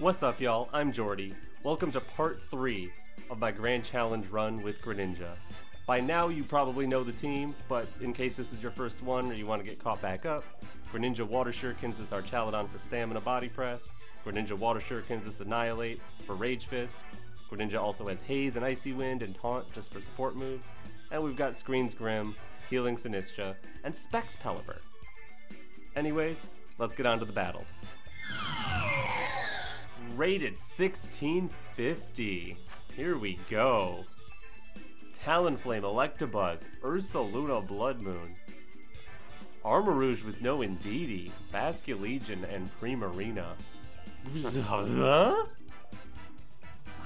What's up, y'all? I'm Jordy. Welcome to part 3 of my Grand Challenge run with Greninja. By now you probably know the team, but in case this is your first one or you want to get caught back up, Greninja Water Shurikens is Archaludon for Stamina Body Press, Greninja Water Shurikens is Annihilape for Rage Fist, Greninja also has Haze and Icy Wind and Taunt just for support moves, and we've got Screens Grimm, Healing Sinistcha, and Specs Pelipper. Anyways, let's get on to the battles. Rated 1650. Here we go. Talonflame, Electabuzz, Ursaluna Bloodmoon, Armarouge with no Indeedee, Basculegion, and Primarina.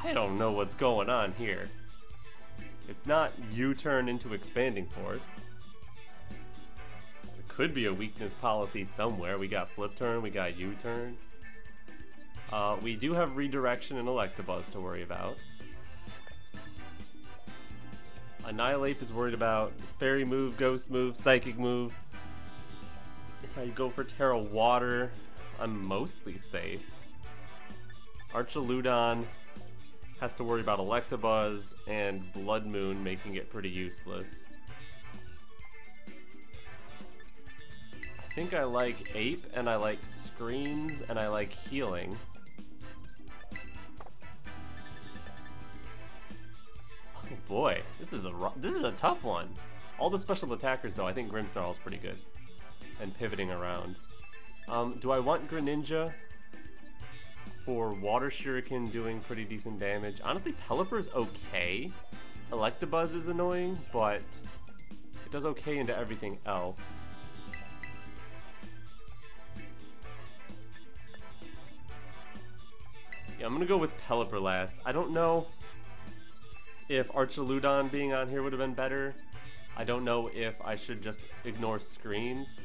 I don't know what's going on here. It's not U-turn into Expanding Force. There could be a weakness policy somewhere. We got Flip Turn, we got U-turn. We do have Redirection and Electabuzz to worry about. Annihilape is worried about Fairy move, Ghost move, Psychic move. If I go for Terra Water, I'm mostly safe. Archaludon has to worry about Electabuzz and Bloodmoon, making it pretty useless. I think I like Ape, and I like Screens, and I like Healing. Oh boy, this is a tough one. All the special attackers though, I think Grimmsnarl is pretty good. And pivoting around. Do I want Greninja for Water Shuriken doing pretty decent damage? Honestly, Pelipper's okay. Electabuzz is annoying, but it does okay into everything else. Yeah, I'm gonna go with Pelipper last. I don't know if Archaludon being on here would have been better. I don't know if I should just ignore Screens.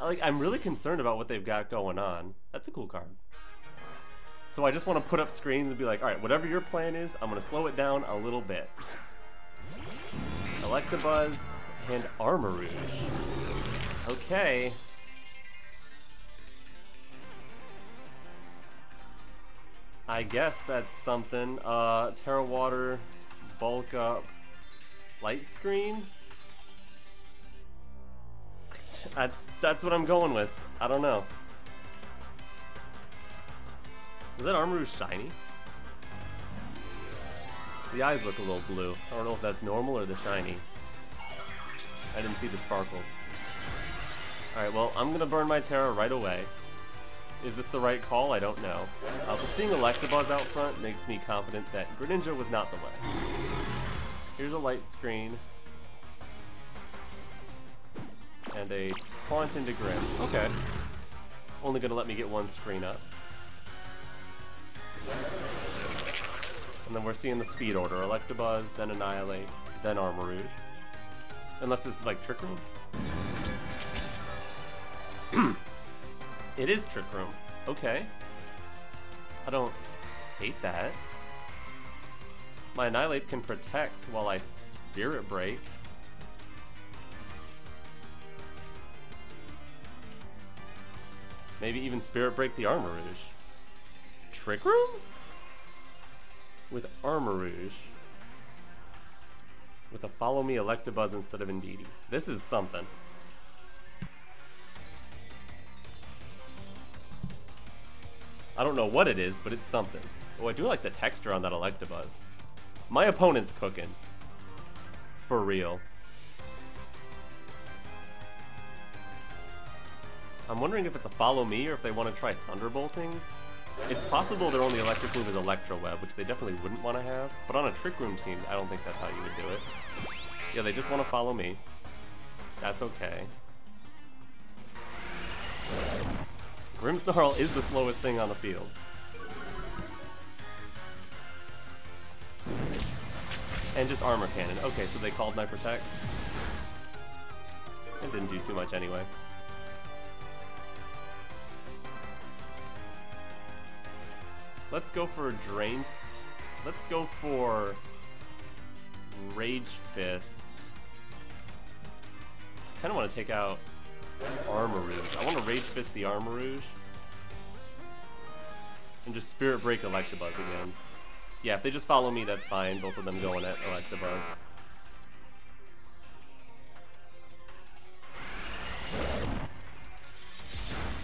I'm really concerned about what they've got going on. That's a cool card. So I just want to put up Screens and be like, alright, whatever your plan is, I'm gonna slow it down a little bit. Electabuzz and Armarouge. Okay. I guess that's something. Terra Water, Bulk Up, Light Screen? That's what I'm going with. I don't know. Is that Armarouge shiny? The eyes look a little blue. I don't know if that's normal or the shiny. I didn't see the sparkles. Alright, well, I'm gonna burn my Terra right away. Is this the right call? I don't know. But seeing Electabuzz out front makes me confident that Greninja was not the way. Here's a Light Screen. And a Taunt into Grimm. Okay. Only gonna let me get one screen up. And then we're seeing the speed order. Electabuzz, then Annihilate, then Armarouge. Unless this is like Trick Room? It is Trick Room. Okay. I don't hate that. My Annihilape can Protect while I Spirit Break. Maybe even Spirit Break the Armarouge. Trick Room? With Armarouge. With a Follow Me Electabuzz instead of Indeedee. This is something. I don't know what it is, but it's something. Oh, I do like the texture on that Electabuzz. My opponent's cooking. For real. I'm wondering if it's a Follow Me or if they want to try Thunderbolting. It's possible their only electric move is Electro Web, which they definitely wouldn't want to have. But on a Trick Room team, I don't think that's how you would do it. Yeah, they just want to Follow Me. That's okay. Grimmsnarl is the slowest thing on the field. And just Armor Cannon. Okay, so they called my Protect. It didn't do too much anyway. Let's go for a Drain. Let's go for Rage Fist. I kind of want to take out Armarouge. I want to Rage Fist the Armarouge. and just Spirit Break Electabuzz again. Yeah, if they just follow me, that's fine. Both of them going at Electabuzz.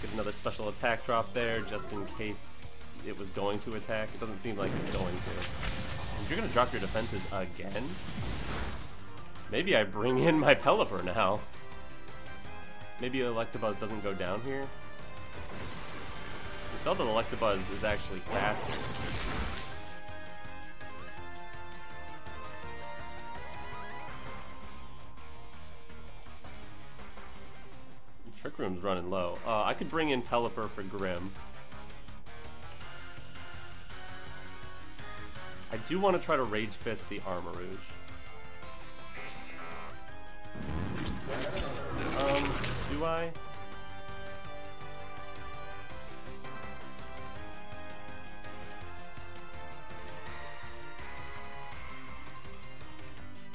Get another special attack drop there, just in case it was going to attack. It doesn't seem like it's going to. You're going to drop your defenses again? Maybe I bring in my Pelipper now. Maybe Electabuzz doesn't go down here. We saw that Electabuzz is actually faster. Trick Room's running low. I could bring in Pelipper for Grimm. I do want to try to Rage Fist the Armarouge. Do I?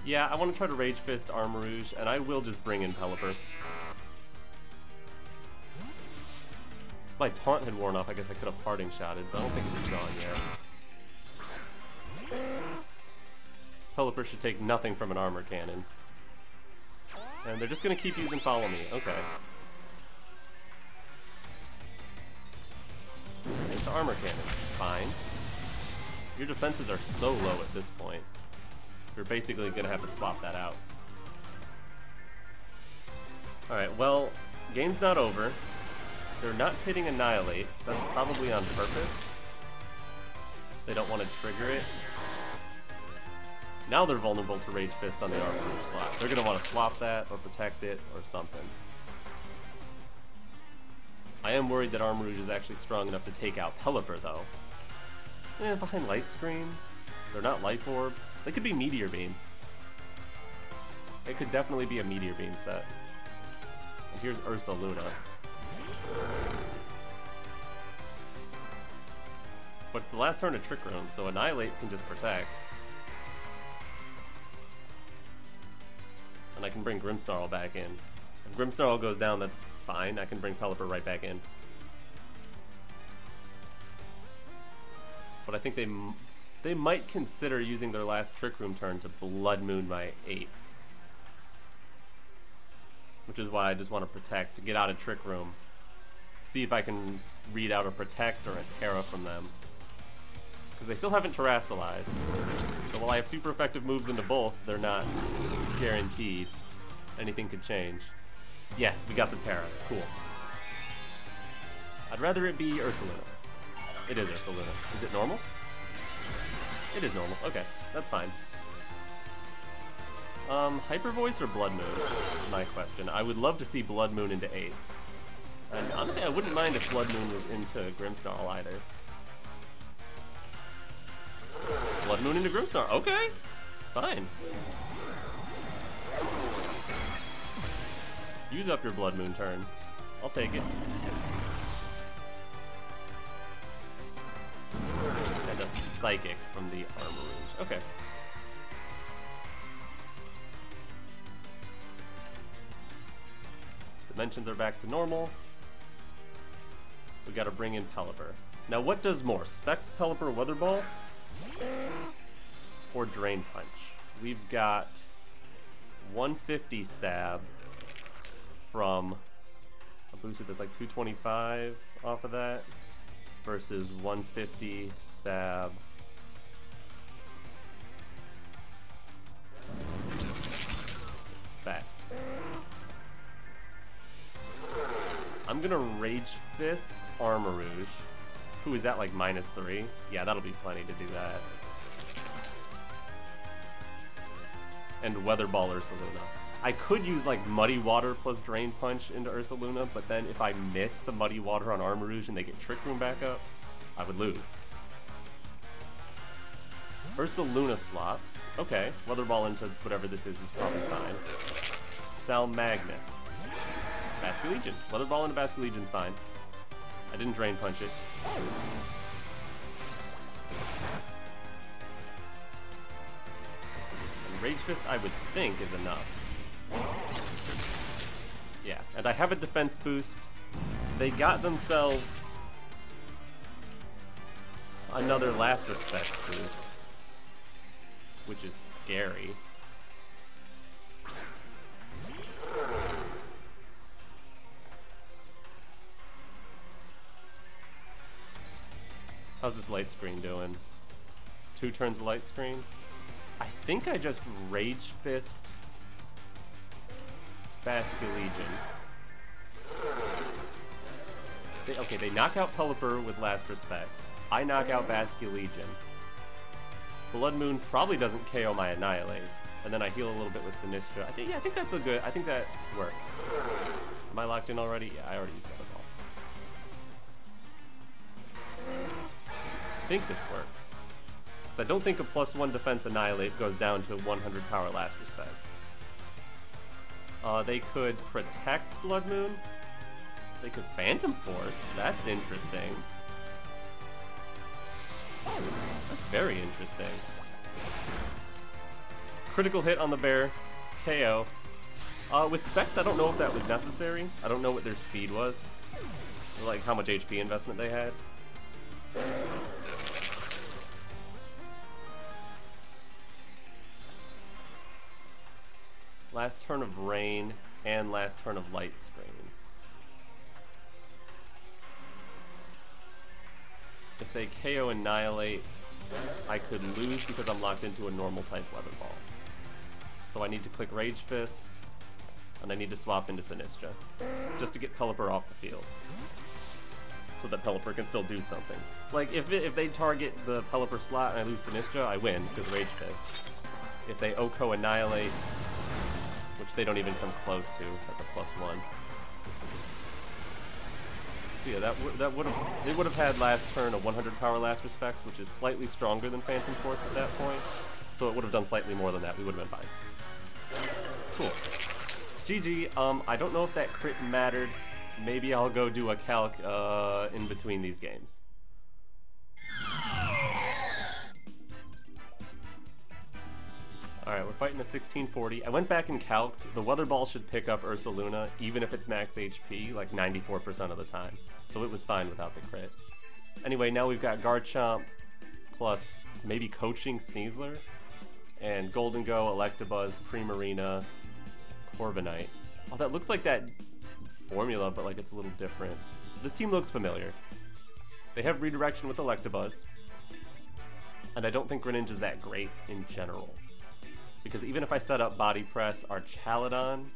Yeah, I want to try to Rage Fist Armarouge, and I will just bring in Pelipper. My taunt had worn off, I guess I could have parting shotted, but I don't think it was gone yet. Pelipper should take nothing from an armor cannon. And they're just gonna keep using follow me, okay. It's an armor cannon, fine. Your defenses are so low at this point. You're basically gonna have to swap that out. Alright, well, game's not over. They're not hitting Annihilape, that's probably on purpose. They don't want to trigger it. Now they're vulnerable to Rage Fist on the Armarouge slot. They're going to want to swap that, or protect it, or something. I am worried that Armarouge is actually strong enough to take out Pelipper, though. Behind Light Screen? They're not Life Orb. They could be Meteor Beam. It could definitely be a Meteor Beam set. And here's Ursaluna. But it's the last turn of Trick Room, so Annihilape can just protect. And I can bring Grimmsnarl back in. If Grimmsnarl goes down, that's fine. I can bring Pelipper right back in. But I think they might consider using their last Trick Room turn to Blood Moon my 8. Which is why I just want to protect, to get out of Trick Room. See if I can read out a Protect or a Terra from them. Because they still haven't Terastalized. So while I have super effective moves into both, they're not guaranteed. Anything could change. Yes, we got the Terra. Cool. I'd rather it be Ursaluna. It is Ursaluna. Is it normal? It is normal. Okay, that's fine. Hyper Voice or Blood Moon is my question. I would love to see Blood Moon into 8. And honestly, I wouldn't mind if Blood Moon was into Grimmsnarl either. Blood Moon into Grimmsnarl, okay! Fine. Use up your Blood Moon turn. I'll take it. And a Psychic from the Armarouge, okay. Dimensions are back to normal. We gotta bring in Pelipper. Now what does more? Specs, Pelipper, Weather Ball? Or Drain Punch? We've got 150 stab from a boosted that's like 225 off of that versus 150 stab specs. I'm gonna Rage Fist Armarouge. Who is that, like -3? Yeah, that'll be plenty to do that. And Weather Ball Ursaluna. I could use like Muddy Water plus Drain Punch into Ursaluna, but then if I miss the Muddy Water on Armarouge and they get Trick Room back up, I would lose. Ursaluna swaps. Okay, Weather Ball into whatever this is probably fine. Salmagnus. Basculegion. Weather Ball into Basculegion's fine. I didn't Drain Punch it. And Rage Fist, I would think, is enough. Yeah, and I have a defense boost. They got themselves another Last Respects boost, which is scary. How's this Light Screen doing? 2 turns of Light Screen. I think I just Rage Fist Basculegion. Okay, they knock out Pelipper with Last Respects. I knock out Basculegion. Blood Moon probably doesn't KO my Annihilape, and then I heal a little bit with Sinistcha. I think that's a good. I think that works. Am I locked in already? Yeah, I already used Weather Ball. I think this works. Because I don't think a +1 defense Annihilape goes down to 100 power Last Respects. They could Protect Blood Moon. They could Phantom Force. That's interesting. That's very interesting. Critical hit on the bear. KO. With Specs, I don't know if that was necessary. I don't know what their speed was. Like, how much HP investment they had. Last turn of Rain and last turn of Light Screen. If they KO Annihilate, I could lose because I'm locked into a normal type Weather Ball. So I need to click Rage Fist, and I need to swap into Sinistcha, just to get Pelipper off the field, so that Pelipper can still do something. Like, if they target the Pelipper slot and I lose Sinistcha, I win, because Rage Fist. If they OHKO Annihilate, which they don't even come close to, at the +1. So yeah, that would've, they would have had last turn a 100 power Last Respects, which is slightly stronger than Phantom Force at that point. So it would have done slightly more than that. We would have been fine. Cool. GG. I don't know if that crit mattered. Maybe I'll go do a calc in between these games. Alright, we're fighting a 1640. I went back and calced. The Weather Ball should pick up Ursaluna, even if it's max HP, like 94% of the time. So it was fine without the crit. Anyway, now we've got Garchomp, plus maybe coaching Sneasler, and Gholdengo, Electabuzz, Primarina, Corviknight. Oh, that looks like that formula, but like it's a little different. This team looks familiar. They have redirection with Electabuzz, and I don't think Greninja's that great in general. Because even if I set up Body Press, Archaludon...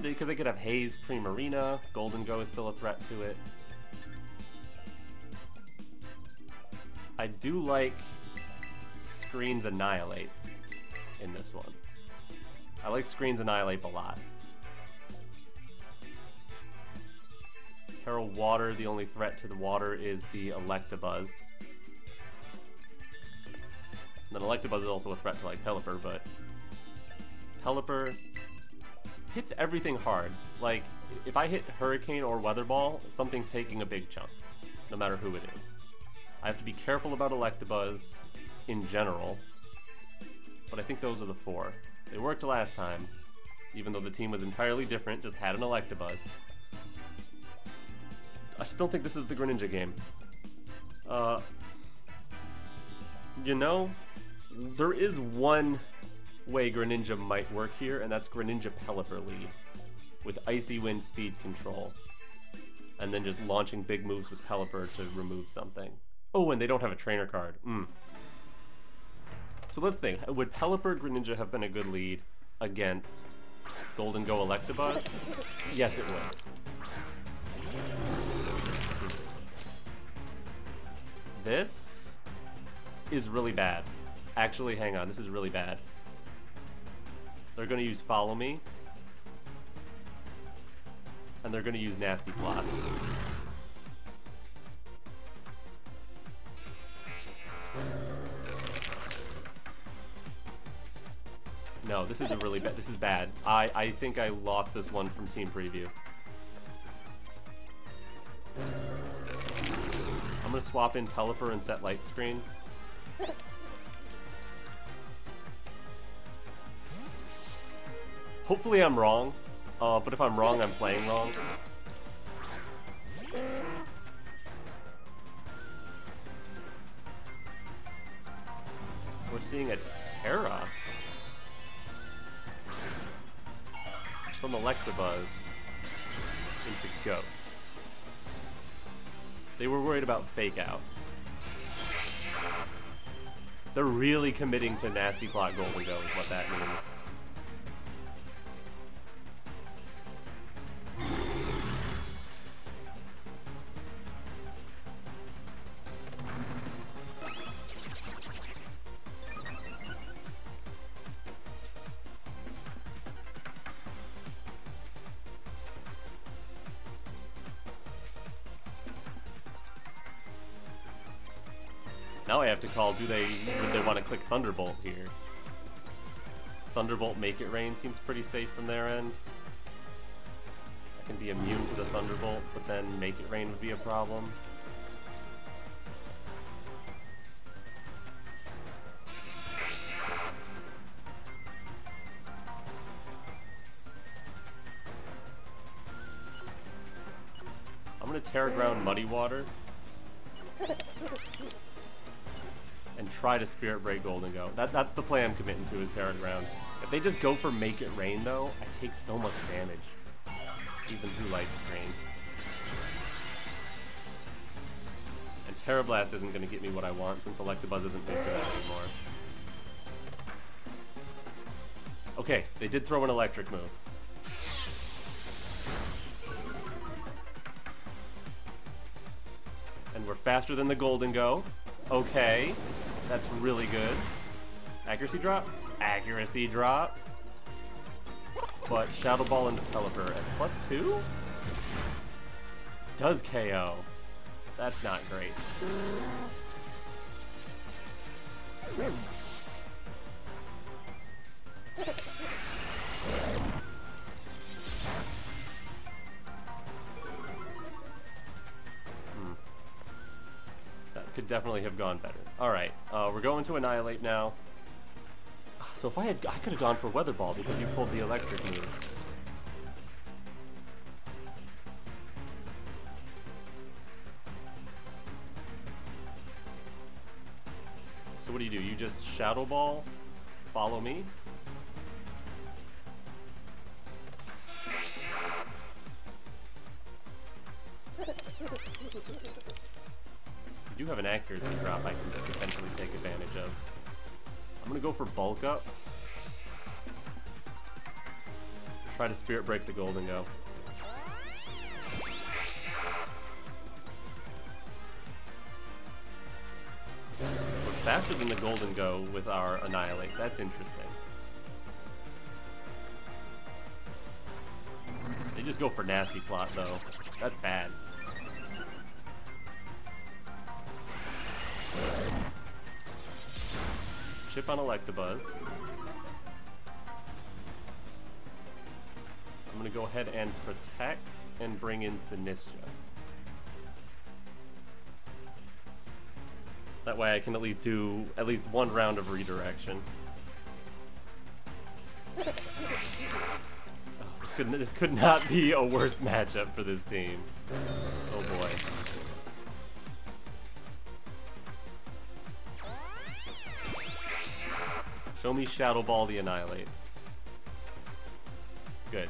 because they could have Haze, Primarina, Gholdengo is still a threat to it. I do like Screen's Annihilate in this one. I like Screen's Annihilate a lot. Terra Water, the only threat to the water is the Electabuzz. And then Electabuzz is also a threat to, like, Pelipper, but... Pelipper hits everything hard. Like, if I hit Hurricane or Weather Ball, something's taking a big chunk, no matter who it is. I have to be careful about Electabuzz in general, but I think those are the four. They worked last time, even though the team was entirely different, just had an Electabuzz. I still think this is the Greninja game. You know... there is one way Greninja might work here, and that's Greninja Pelipper lead, with Icy Wind speed control, and then just launching big moves with Pelipper to remove something. Oh, and they don't have a trainer card. So let's think. Would Pelipper Greninja have been a good lead against Gholdengo Electabuzz? Yes, it would. This is really bad. Actually, hang on, this is really bad. They're gonna use Follow Me. And they're gonna use Nasty Plot. No, this is a really bad, this is bad. I think I lost this one from Team Preview. I'm gonna swap in Pelipper and set Light Screen. Hopefully I'm wrong, but if I'm wrong, I'm playing wrong. seeing a Terra. Some Electabuzz into Ghost. They were worried about Fake Out. They're really committing to Nasty Plot Gholdengo is what that means. Now I have to call, would they want to click Thunderbolt here? Thunderbolt Make It Rain seems pretty safe from their end. I can be immune to the Thunderbolt, but then Make It Rain would be a problem. I'm gonna Terra Ground Muddy Water. And try to Spirit Break Gholdengo. That's the play I'm committing to, is Terra Ground. If they just go for Make It Rain, though, I take so much damage. Even through Light Screen. And Terra Blast isn't going to get me what I want, since Electabuzz isn't big for that anymore. Okay, they did throw an Electric move. And we're faster than the Gholdengo. Okay. That's really good. Accuracy drop? Accuracy drop. But Shadow Ball into Pelipper at +2? Does KO. That's not great. That could definitely have gone better. Alright, we're going to Annihilape now. So if I could have gone for Weather Ball because you pulled the Electric move. So what do? You just Shadow Ball, Follow Me? You do have an accuracy drop I can potentially take advantage of. I'm gonna go for Bulk Up. Try to Spirit Break the Gholdengo. We're faster than the Gholdengo with our Annihilape. That's interesting. They just go for Nasty Plot though. That's bad. Chip on Electabuzz. I'm gonna go ahead and Protect and bring in Sinistcha. That way I can at least do at least one round of redirection. Oh, this could not be a worse matchup for this team. Oh boy. Show me Shadow Ball the Annihilape. Good.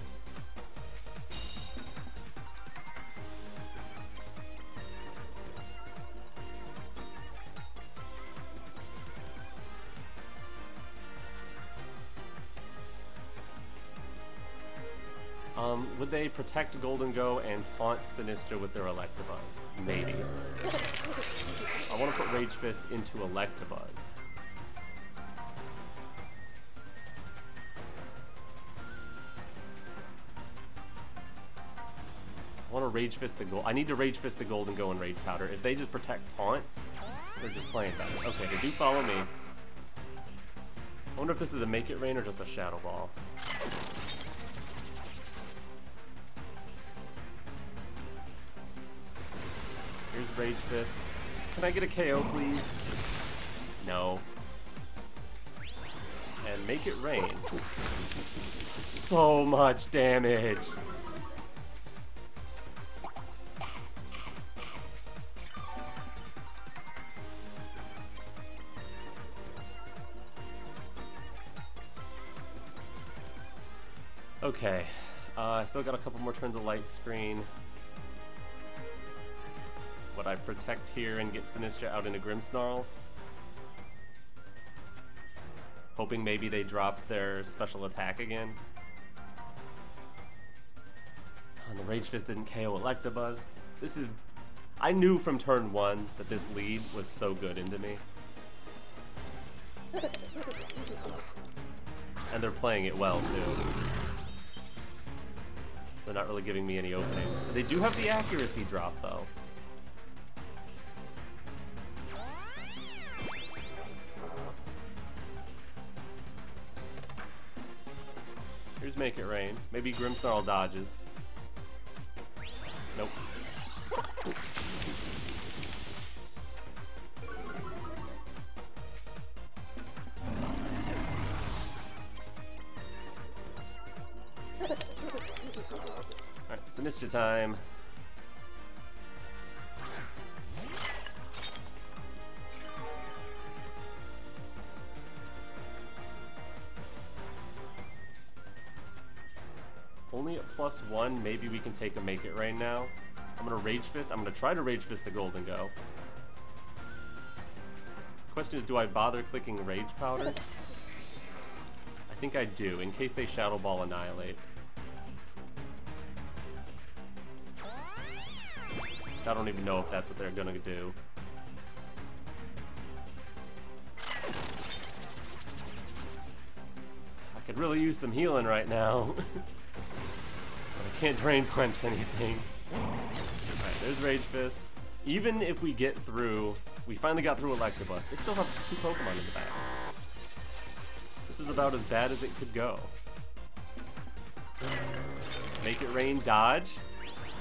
Would they Protect Gholdengo and Taunt Sinistcha with their Electabuzz? Maybe. I want to put Rage Fist into Electabuzz. I want to Rage Fist the Gold. I need to Rage Fist the Gholdengo and Rage Powder. If they just Protect Taunt, they're just playing better. Okay, they do Follow Me. I wonder if this is a Make It Rain or just a Shadow Ball. Here's Rage Fist. Can I get a KO, please? No. And Make It Rain. So much damage! Okay, I still got a couple more turns of Light Screen. Would I Protect here and get Sinistcha out into Grimmsnarl? Hoping maybe they drop their special attack again. Oh, and the Rage Fist didn't KO Electabuzz. This is... I knew from turn one that this lead was so good into me. And they're playing it well, too. They're not really giving me any openings. They do have the accuracy drop, though. Here's Make It Rain. Maybe Grimmsnarl dodges. Nope. Alright, it's Sinistcha time. Only at +1, maybe we can take a Make It Rain now. I'm gonna Rage Fist. I'm gonna try to Rage Fist the Gholdengo. Question is, do I bother clicking Rage Powder? I think I do, in case they Shadow Ball Annihilape. I don't even know if that's what they're gonna do. I could really use some healing right now. I can't Drain Punch anything. Alright, there's Rage Fist. Even if we get through, we finally got through Electabuzz. They still have 2 Pokemon in the back. This is about as bad as it could go. Make It Rain, dodge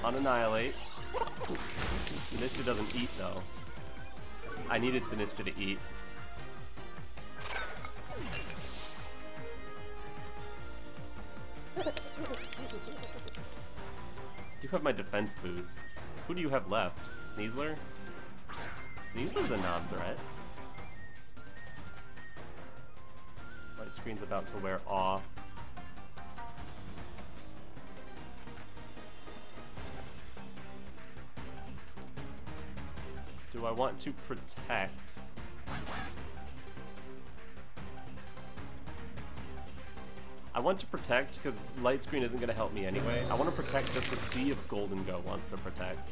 on Annihilate. Sinistcha doesn't eat, though. I needed Sinistcha to eat. I do have my defense boost. Who do you have left? Sneasler? Sneasler's a non-threat. Light Screen's about to wear off. Do I want to Protect? I want to Protect because Light Screen isn't going to help me anyway. I want to Protect just to see if Gholdengo wants to Protect.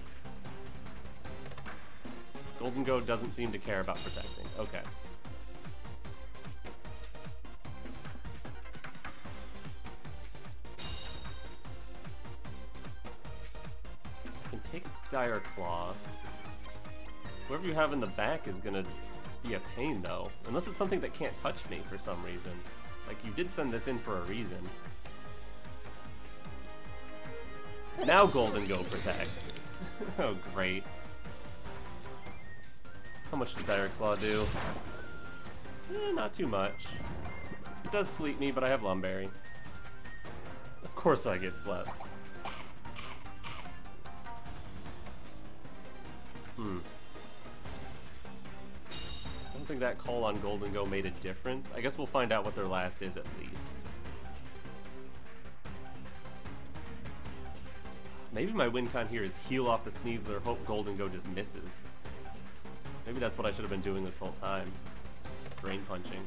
Gholdengo doesn't seem to care about protecting. Okay. I can take Dire Claw. Whoever you have in the back is going to be a pain, though. Unless it's something that can't touch me for some reason. Like, you did send this in for a reason. Now Gholdengo protects. Oh, great. How much did Dire Claw do? Not too much. It does sleep me, but I have Lumberry. Of course I get slept. I don't think that call on Gholdengo made a difference. I guess we'll find out what their last is at least. Maybe my win con here is heal off the Sneasler, hope Gholdengo just misses. Maybe that's what I should have been doing this whole time. Drain punching.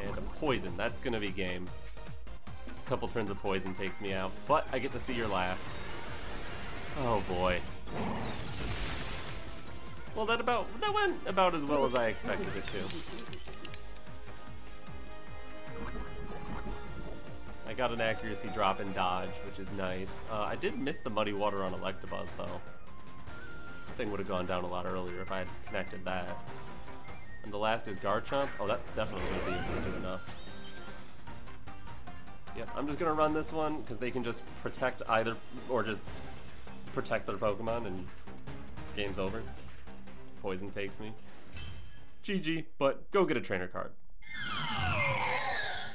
And a poison, that's gonna be game. Couple turns of poison takes me out, but I get to see your last. Oh boy. Well, that went about as well as I expected it to. I got an accuracy drop and dodge, which is nice. I did miss the muddy water on Electabuzz though. That thing would have gone down a lot earlier if I had connected that. And the last is Garchomp. Oh, that's definitely going to be good enough. Yep, I'm just gonna run this one because they can just protect either, or just protect their Pokemon and game's over. Poison takes me. GG, but go get a trainer card.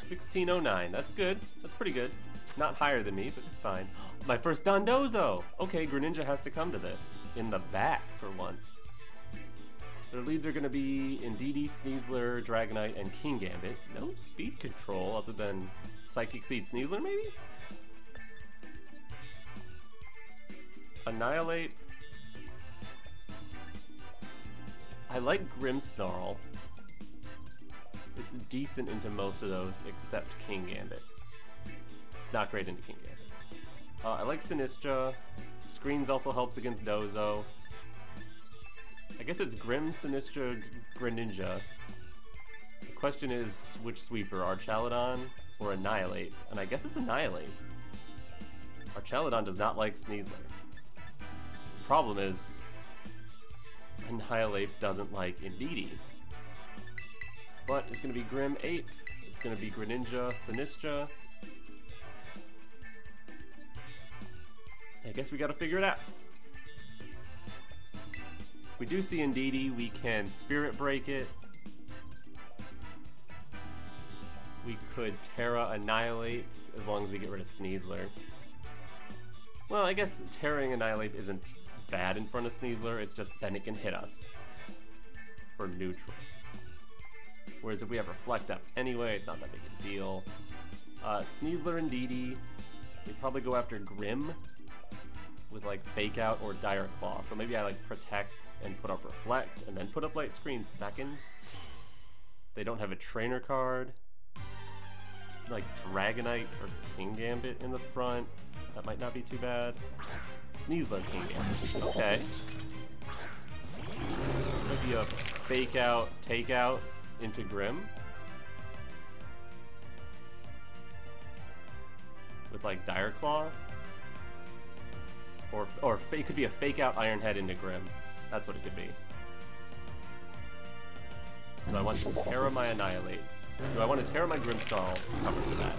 1609, that's good. That's pretty good. Not higher than me, but it's fine. My first Dondozo! Okay, Greninja has to come to this. In the back for once. Their leads are going to be Indeedee, Sneasler, Dragonite, and Kingambit. No speed control other than Psychic Seed Sneasler, maybe? Annihilape. I like Grimmsnarl. It's decent into most of those, except Kingambit. It's not great into Kingambit. I like Sinistcha. Screens also helps against Dozo. I guess it's Grimm, Sinistcha, Greninja. The question is, which sweeper? Archaludon or Annihilape? And I guess it's Annihilape. Archaludon does not like Sneasler. The problem is, Annihilape doesn't like Indeedee. But it's going to be Grim Ape, it's going to be Greninja, Sinistcha. I guess we got to figure it out. If we do see Indeedee, we can Spirit Break it. We could Terra Annihilape, as long as we get rid of Sneasler. Well, I guess tearing Annihilape isn't bad in front of Sneasler, it's just then it can hit us for neutral. Whereas if we have Reflect up anyway, it's not that big a deal. Sneasler and Indeedee, they probably go after Grimm with like Fake Out or Dire Claw. So maybe I like Protect and put up Reflect and then put up Light Screen second. They don't have a trainer card. It's like Dragonite or Kingambit in the front. That might not be too bad. Sneasler, Kingambit. Okay. Maybe a Fake Out, Take Out into Grimm with like Dire Claw, or it could be a Fake Out Iron Head into Grimm. That's what it could be. Do I want to Terra my Annihilape? Do I want to Terra my Grimmsnarl? Cover for that.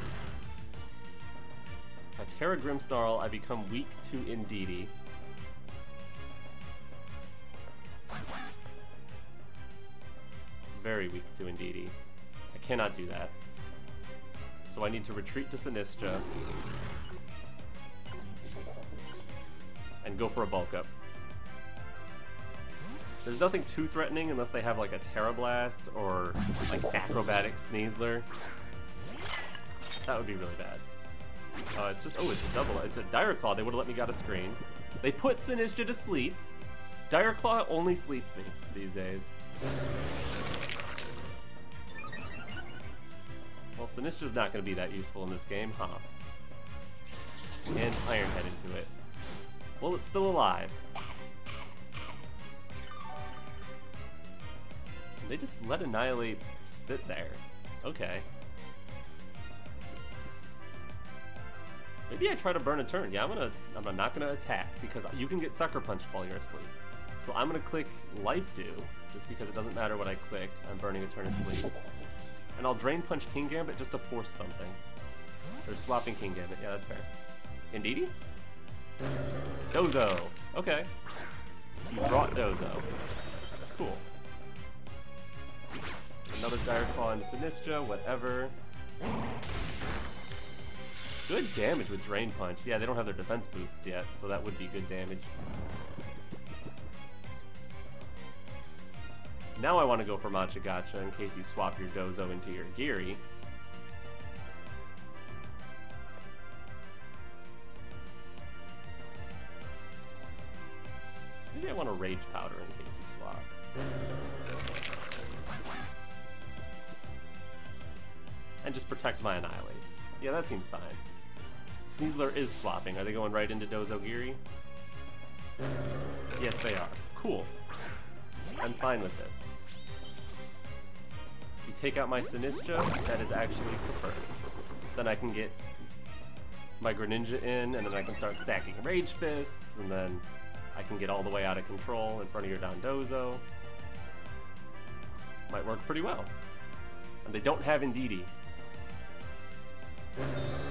If I Terra Grimmsnarl, I become weak to Indeedee. Very weak to Indeedee. I cannot do that. So I need to retreat to Sinistcha and go for a Bulk Up. There's nothing too threatening unless they have like a Terra Blast or like Acrobatic Sneasler. That would be really bad. It's just, oh, it's a double, it's a Dire Claw. They would have let me got a screen. They put Sinistcha to sleep. Dire Claw only sleeps me these days. Well, Sinistcha's not going to be that useful in this game, huh? And Iron Head into it. Well, it's still alive. They just let Annihilape sit there. Okay. Maybe I try to burn a turn. Yeah, I'm not gonna attack because you can get Sucker Punched while you're asleep. So I'm gonna click Life Dew just because it doesn't matter what I click. I'm burning a turn asleep. And I'll Drain Punch Kingambit just to force something. Or swapping Kingambit, yeah, that's fair. Indeedee? Dozo! Okay. He brought Dozo. Cool. Another Dire Claw into Sinistcha, whatever. Good damage with Drain Punch. Yeah, they don't have their defense boosts yet, so that would be good damage. Now I want to go for Macha Gotcha in case you swap your Dozo into your Geary. Maybe I want to Rage Powder in case you swap. And just Protect my Annihilate. Yeah, that seems fine. Sneasler is swapping. Are they going right into Dozo Geary? Yes, they are. Cool. I'm fine with this. You take out my Sinistcha, that is actually preferred. Then I can get my Greninja in, and then I can start stacking Rage Fists, and then I can get all the way out of control in front of your Dondozo. Might work pretty well. And they don't have Indeedee.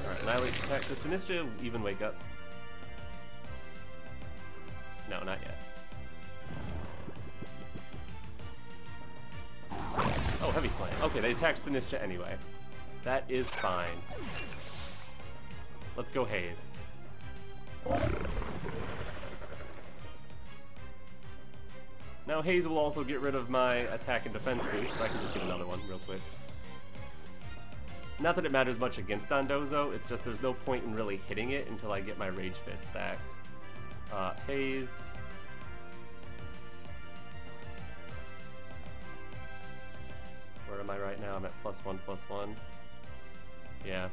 Alright, Annihilate, Protect. Does Sinistcha even wake up? No, not yet. Oh, Heavy Slam. Okay, they attacked Sinistcha anyway. That is fine. Let's go Haze. Now Haze will also get rid of my attack and defense boost, but I can just get another one real quick. Not that it matters much against Dondozo, it's just there's no point in really hitting it until I get my Rage Fist stacked. Haze. Where am I right now? I'm at +1/+1. Yeah.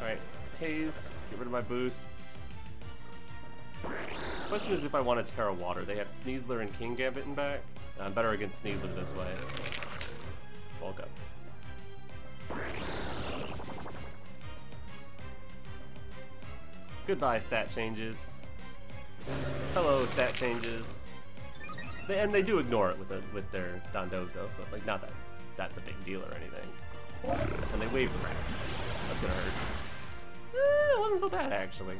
Alright, Haze, get rid of my boosts. The question is if I want to Terra Water. They have Sneasler and Kingambit in back. I'm better against Sneasler this way. Bulk Up. Goodbye, stat changes. Hello, stat changes. And they do ignore it with their Dondozo, so it's like not that that's a big deal or anything. And they wave crap. That's gonna hurt. It wasn't so bad, actually.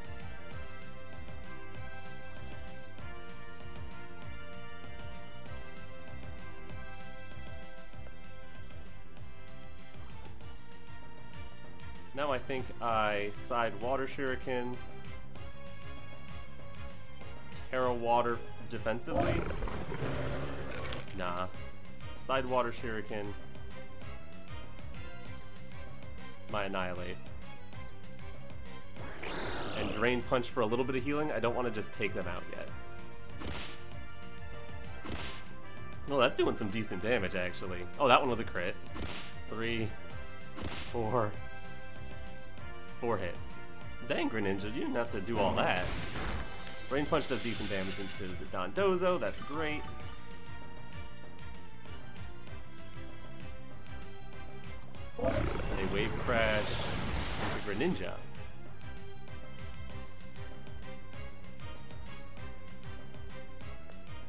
Now I think I side Water Shuriken, Terra Water defensively. Nah. Side Water Shuriken, my Annihilate. And Drain Punch for a little bit of healing. I don't want to just take them out yet. Well, that's doing some decent damage, actually. Oh, that one was a crit. 3, 4, 4 hits. Dang, Greninja, you didn't have to do all that. Rain Punch does decent damage into the Dondozo, that's great. And a Wave Crash into Greninja.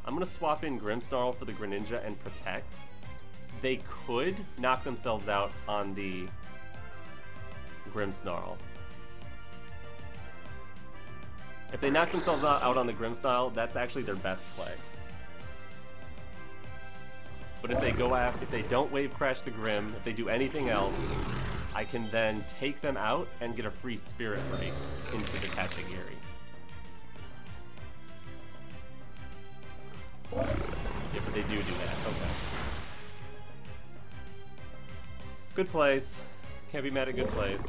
I'm gonna swap in Grimmsnarl for the Greninja and Protect. They could knock themselves out on the Grimmsnarl. If they knock themselves out on the Grimmsnarl, that's actually their best play. But if they go after, if they don't wave crash the Grimm, if they do anything else, I can then take them out and get a free Spirit Break into the Katsugiri. Yeah, but they do that. Okay. Good plays. Can't be mad at good plays.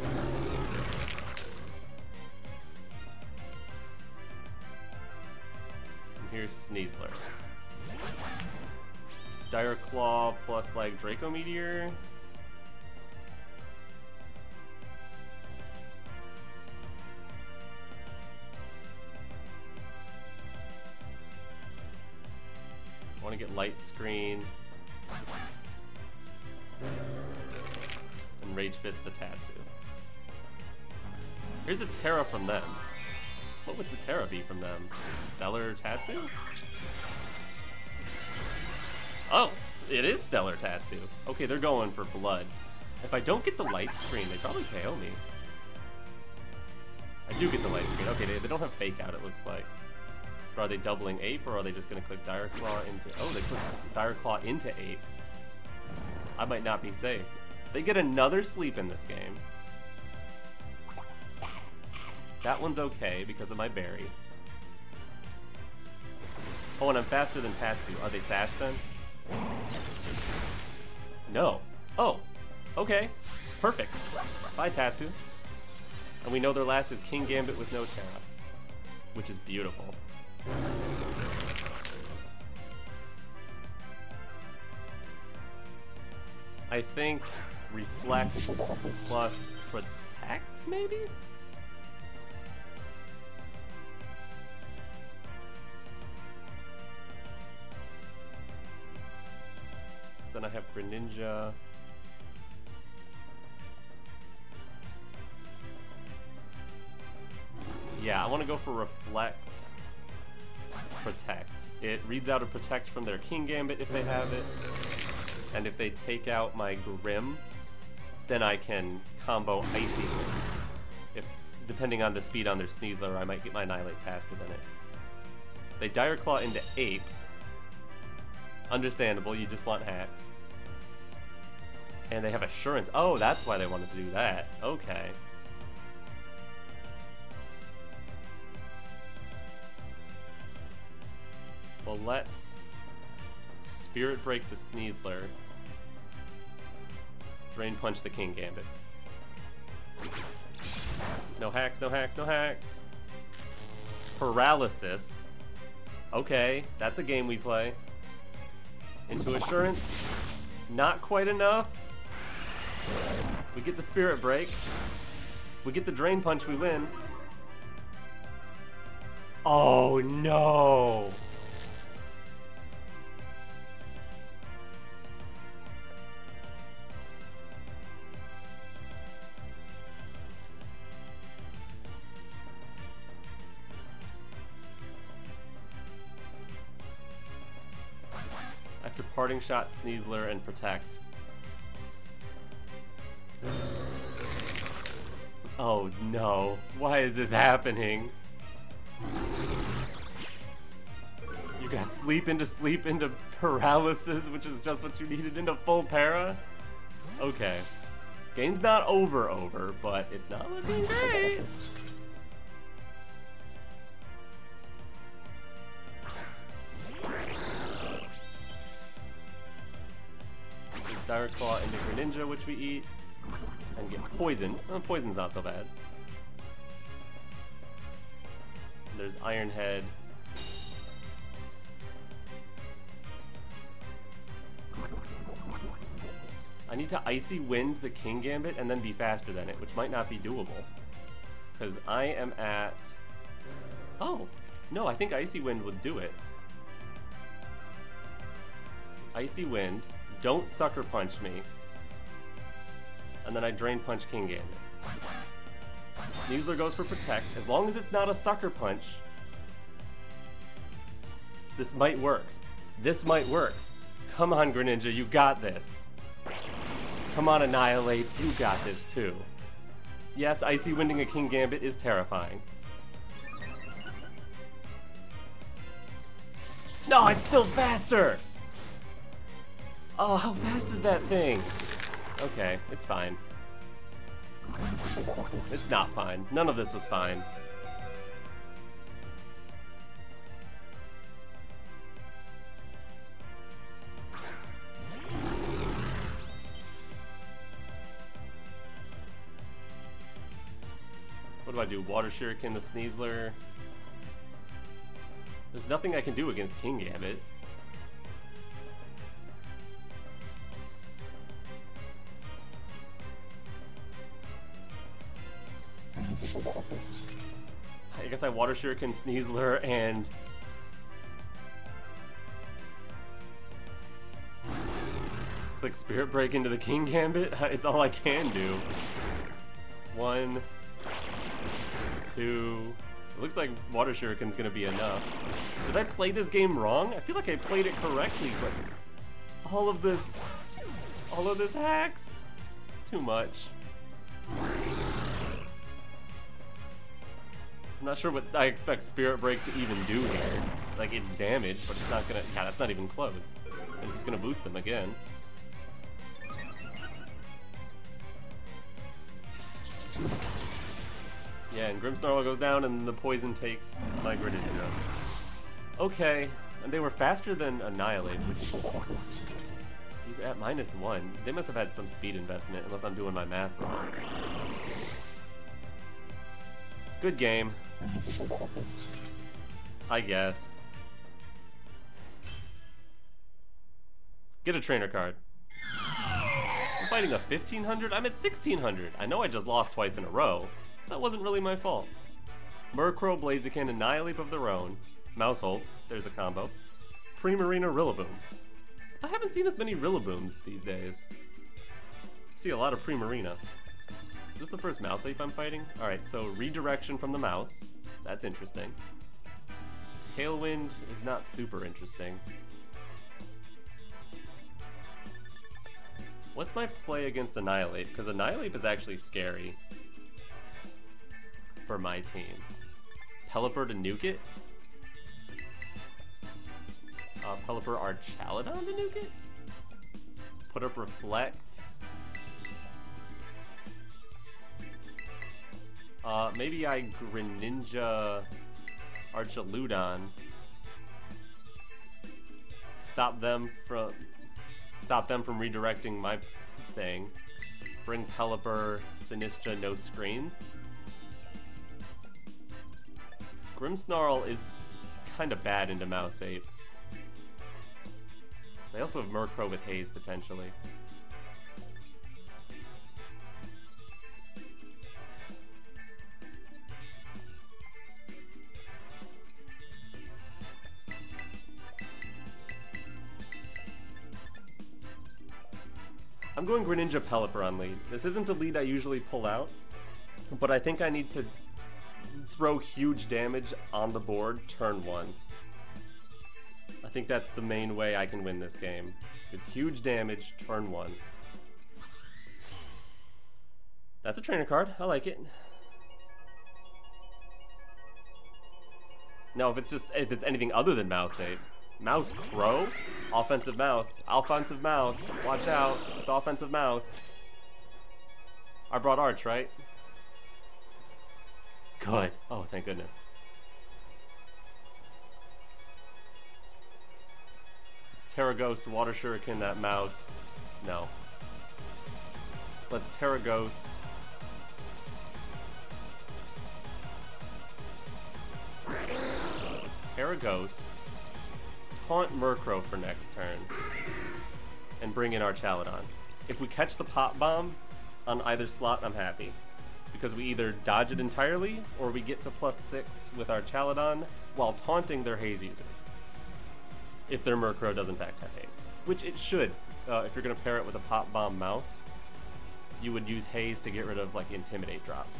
And here's Sneasler. Dire Claw plus like Draco Meteor. I want to get Light Screen. And Rage Fist the Tatsu. Here's a Terra from them. What would the Terra be from them? Stellar Tatsu? Oh, it is Stellar Tatsu. Okay, they're going for blood. If I don't get the Light Screen, they probably KO me. I do get the Light Screen. Okay, they don't have Fake Out, it looks like. Are they doubling Ape, or are they just going to click Dire Claw into... Oh, they click Dire Claw into Ape. I might not be safe. They get another sleep in this game. That one's okay because of my berry. Oh, and I'm faster than Tatsu. Are they sashed then? No. Oh, okay. Perfect. Bye, Tatsu. And we know their last is Kingambit with no Terra, which is beautiful. I think Reflect plus Protect, maybe? So then I have Greninja. Yeah, I want to go for Reflect. Protect. It reads out a Protect from their Kingambit if they have it, and if they take out my Grimm, then I can combo Icy Wind. If, depending on the speed on their Sneasler, I might get my Annihilate faster than it. They Dire Claw into Ape. Understandable, you just want hacks. And they have Assurance. Oh, that's why they wanted to do that. Okay. Well, let's Spirit Break the Sneasler. Drain Punch the Kingambit. No hacks, no hacks, no hacks. Paralysis. Okay, that's a game we play. Into Assurance. Not quite enough. We get the Spirit Break. We get the Drain Punch, we win. Oh no! After Parting Shot, Sneasler, and Protect. Oh no, why is this happening? You got sleep into paralysis, which is just what you needed, into full para? Okay. Game's not over, but it's not looking great. There's Direct Claw into Greninja, which we eat. And get poisoned. Well, poison's not so bad. There's Iron Head. I need to Icy Wind the Kingambit and then be faster than it, which might not be doable. Because I am at... Oh! No, I think Icy Wind would do it. Icy Wind. Don't Sucker Punch me. And then I Drain Punch Kingambit. Sneasler goes for Protect. As long as it's not a Sucker Punch, this might work. This might work. Come on, Greninja, you got this. Come on, Annihilape, you got this too. Yes, Icy Winding a Kingambit is terrifying. No, it's still faster! Oh, how fast is that thing? Okay, it's fine. It's not fine. None of this was fine. What do I do? Water Shuriken, the Sneasler. There's nothing I can do against Kingambit. I guess I Water Shuriken, Sneasler, and... click Spirit Break into the Kingambit? It's all I can do. One... two... It looks like Water Shuriken's gonna be enough. Did I play this game wrong? I feel like I played it correctly, but... All of this hacks? It's too much. I'm not sure what I expect Spirit Break to even do here. Like, it's damage, but it's not gonna... Yeah, that's not even close. It's just gonna boost them again. Yeah, and Grimmsnarl goes down, and the poison takes my Greninja. Okay, and they were faster than Annihilape, which... You're at -1. They must have had some speed investment, unless I'm doing my math wrong. Good game. I guess. Get a trainer card. I'm fighting a 1500? I'm at 1600. I know I just lost twice in a row. That wasn't really my fault. Murkrow, Blaziken, Annihilape of their own. Mousehold, there's a combo. Primarina, Rillaboom. I haven't seen as many Rillabooms these days. I see a lot of Primarina. Is this the first Mouse-ape I'm fighting? Alright, so Redirection from the mouse. That's interesting. Tailwind is not super interesting. What's my play against Annihilape? Because Annihilape is actually scary for my team. Pelipper to nuke it? Pelipper Archaludon to nuke it? Put up Reflect. Maybe I Greninja Archaludon Stop them from redirecting my thing. Bring Pelipper, Sinistcha, no screens. Grimmsnarl is kind of bad into Mouse Ape. They also have Murkrow with Haze, potentially. I'm going Greninja Pelipper on lead. This isn't a lead I usually pull out, but I think I need to throw huge damage on the board turn one. I think that's the main way I can win this game, is huge damage turn one. That's a trainer card, I like it. No, if it's anything other than Mouseape. Murkrow? Offensive Mouse. Offensive Mouse. Watch out. It's Offensive Mouse. I brought Arch, right? Good. Oh, thank goodness. It's Terra Ghost, Water Shuriken, that mouse. No. Let's Terra Ghost. Let's Terra Ghost. Taunt Murkrow for next turn. And bring in Archaludon. If we catch the Pop Bomb on either slot, I'm happy. Because we either dodge it entirely, or we get to +6 with our Archaludon while taunting their Haze user. If their Murkrow does in fact have Haze. Which it should. If you're going to pair it with a Pop Bomb Mouse, you would use Haze to get rid of like Intimidate drops.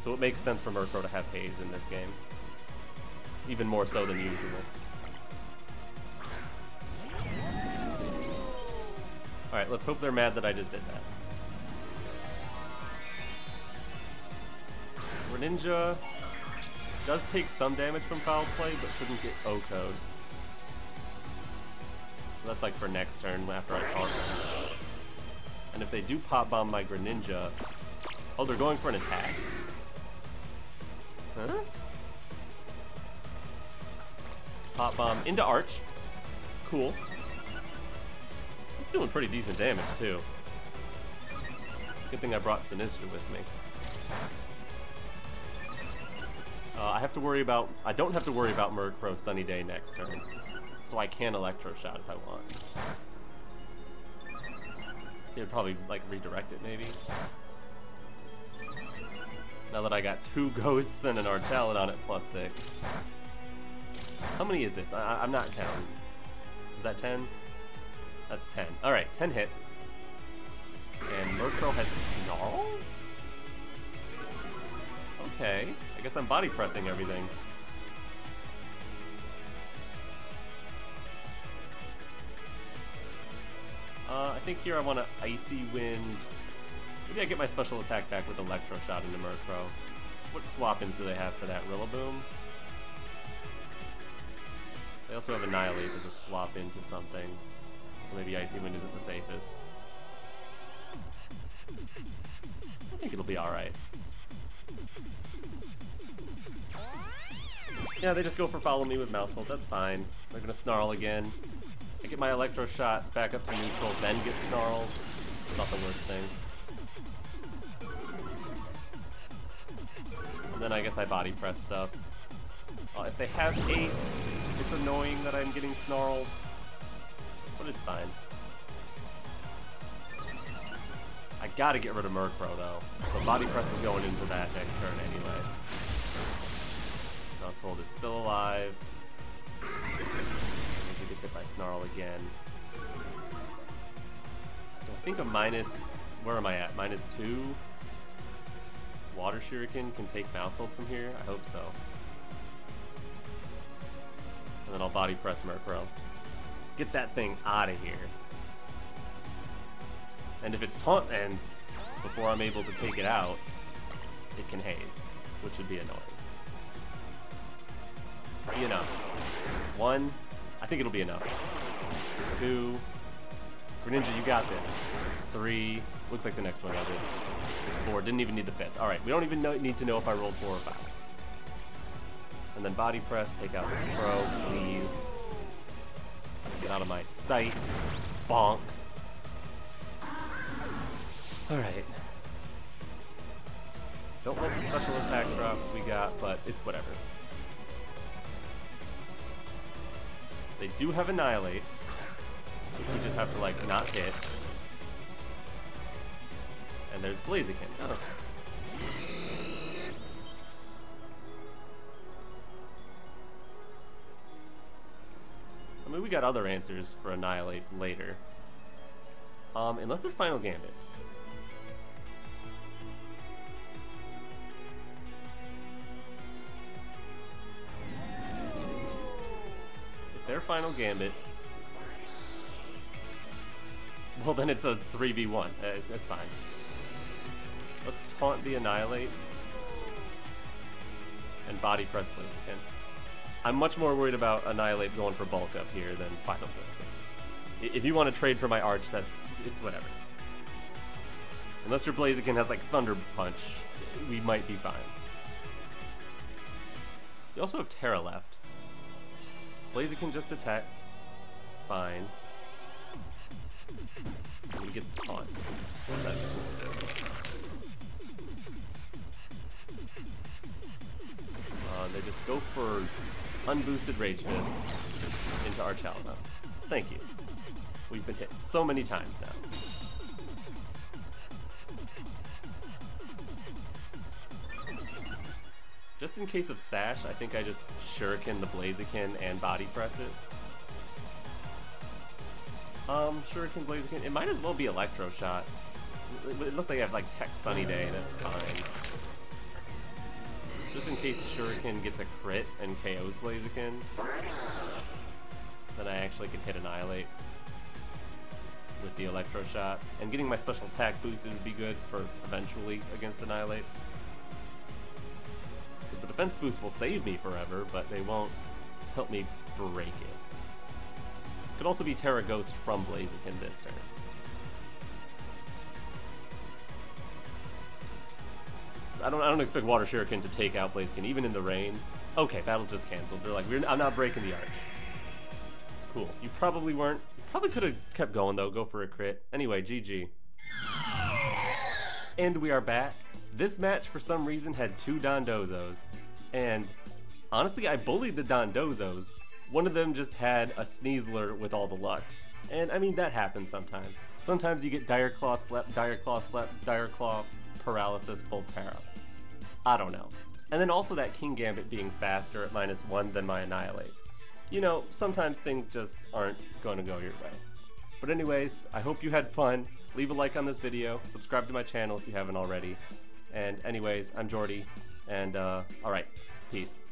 So it makes sense for Murkrow to have Haze in this game. Even more so than usual. Alright, let's hope they're mad that I just did that. Greninja does take some damage from foul play, but shouldn't get O-code. So that's like for next turn after I taunt them. And if they do pop bomb my Greninja, oh, they're going for an attack. Huh? Pop bomb into Arch. Cool. It's doing pretty decent damage too. Good thing I brought Sinistcha with me. I don't have to worry about Murkrow Sunny Day next turn, so I can Electro Shot if I want. It'd probably like redirect it maybe. Now that I got two Ghosts and an Archaludon at +6. How many is this? I'm not counting. Is that 10? That's 10. Alright, 10 hits. And Murkrow has Snarl? Okay. I guess I'm body pressing everything. I think here I want to Icy Wind. Maybe I get my special attack back with Electro Shot into Murkrow. What swap-ins do they have for that? Rillaboom? They also have Annihilape as a swap into something. So maybe Icy Wind isn't the safest. I think it'll be alright. Yeah, they just go for follow me with Mousebolt, that's fine. They're gonna Snarl again. I get my Electro Shot back up to neutral, then get Snarled. It's not the worst thing. And then I guess I Body Press stuff. If they have 8, it's annoying that I'm getting Snarled, but it's fine. I gotta get rid of Murkrow though, so Body Press is going into that next turn anyway. Household is still alive. He gets hit by Snarl again. I think a minus... where am I at? -2? Water Shuriken can take Mousehold from here? I hope so. And then I'll Body Press Murkrow. Get that thing out of here. And if its taunt ends before I'm able to take it out, it can Haze, which would be annoying. Be enough. 1. I think it'll be enough. 2. Greninja, you got this. 3. Looks like the next one has it. 4. Didn't even need the 5th. Alright, we don't even need to know if I rolled 4 or 5. And then Body Press, take out this Pro, please. Get out of my sight. Bonk. Alright. Don't like the special attack drops we got, but it's whatever. They do have Annihilape. We just have to, like, not hit. And there's Blaziken. Oh. I mean, we got other answers for Annihilape later. Unless they're Final Gambit. If they're Final Gambit... Well, then it's a 3v1. That's fine. Let's taunt the Annihilate. And body press play. And I'm much more worried about Annihilate going for bulk up here than Final Gambit. If you want to trade for my Arch, it's whatever. Unless your Blaziken has, like, Thunder Punch, we might be fine. You also have Terra left. Blaziken just attacks. Fine. We get the taunt. Well, that's cool. They just go for unboosted Rage Fist into Archaludon. Thank you. We've been hit so many times now. Just in case of Sash, I think I just Shuriken the Blaziken and Body Press it. Shuriken, Blaziken, it might as well be Electro Shot. Unless they have, like, Tech Sunny Day, that's fine. Just in case Shuriken gets a crit and KOs Blaziken, then I actually can hit Annihilate with the Electro Shot. And getting my special attack boosted would be good for eventually against Annihilate. Because the defense boost will save me forever, but they won't help me break it. Could also be Terra Ghost from Blaziken this turn. I don't expect Water Shuriken to take out Blaziken, even in the rain. Okay, battle's just canceled. They're like, I'm not breaking the Arch. Cool. You probably weren't. You probably could have kept going, though. Go for a crit. Anyway, GG. And we are back. This match, for some reason, had two Dondozos. And, honestly, I bullied the Dondozos. One of them just had a Sneasler with all the luck. And, I mean, that happens sometimes. Sometimes you get Dire Claw Slap, Dire Claw Slap, Dire Claw Paralysis, Full Para. I don't know. And then also that Kingambit being faster at -1 than my Annihilate. You know, sometimes things just aren't going to go your way. But anyways, I hope you had fun. Leave a like on this video. Subscribe to my channel if you haven't already. And anyways, I'm Jordy. And, alright. Peace.